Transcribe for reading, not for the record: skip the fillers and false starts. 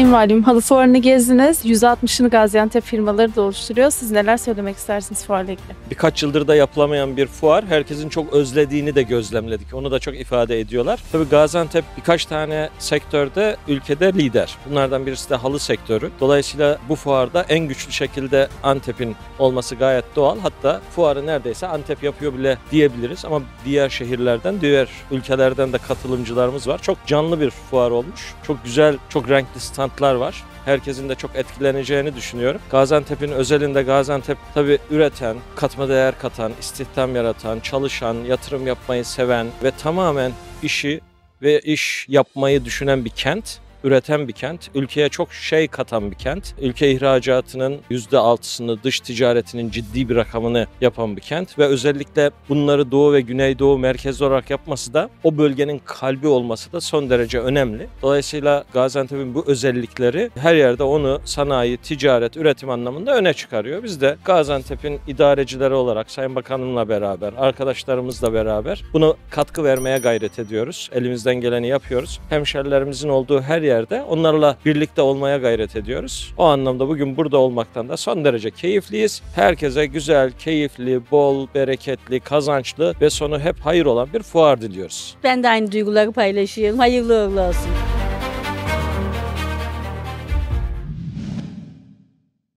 Sayın Valim, halı fuarını gezdiniz. %60'ını Gaziantep firmaları da oluşturuyor. Siz neler söylemek istersiniz fuarla ilgili? Birkaç yıldır da yapılamayan bir fuar. Herkesin çok özlediğini de gözlemledik. Onu da çok ifade ediyorlar. Tabii Gaziantep birkaç tane sektörde ülkede lider. Bunlardan birisi de halı sektörü. Dolayısıyla bu fuarda en güçlü şekilde Antep'in olması gayet doğal. Hatta fuarı neredeyse Antep yapıyor bile diyebiliriz. Ama diğer şehirlerden, diğer ülkelerden de katılımcılarımız var. Çok canlı bir fuar olmuş. Çok güzel, çok renkli standlar var. Herkesin de çok etkileneceğini düşünüyorum. Gaziantep'in özelinde Gaziantep tabii üreten, katma değer katan, istihdam yaratan, çalışan, yatırım yapmayı seven ve tamamen işi ve iş yapmayı düşünen bir kent. Üreten bir kent, ülkeye çok şey katan bir kent, ülke ihracatının %6'sını, dış ticaretinin ciddi bir rakamını yapan bir kent ve özellikle bunları Doğu ve Güneydoğu merkez olarak yapması da o bölgenin kalbi olması da son derece önemli. Dolayısıyla Gaziantep'in bu özellikleri her yerde onu sanayi, ticaret, üretim anlamında öne çıkarıyor. Biz de Gaziantep'in idarecileri olarak Sayın Bakanımla beraber, arkadaşlarımızla beraber bunu katkı vermeye gayret ediyoruz. Elimizden geleni yapıyoruz. Hemşerilerimizin olduğu her yerde onlarla birlikte olmaya gayret ediyoruz. O anlamda bugün burada olmaktan da son derece keyifliyiz. Herkese güzel, keyifli, bol, bereketli, kazançlı ve sonu hep hayır olan bir fuar diliyoruz. Ben de aynı duyguları paylaşıyorum. Hayırlı uğurlu olsun.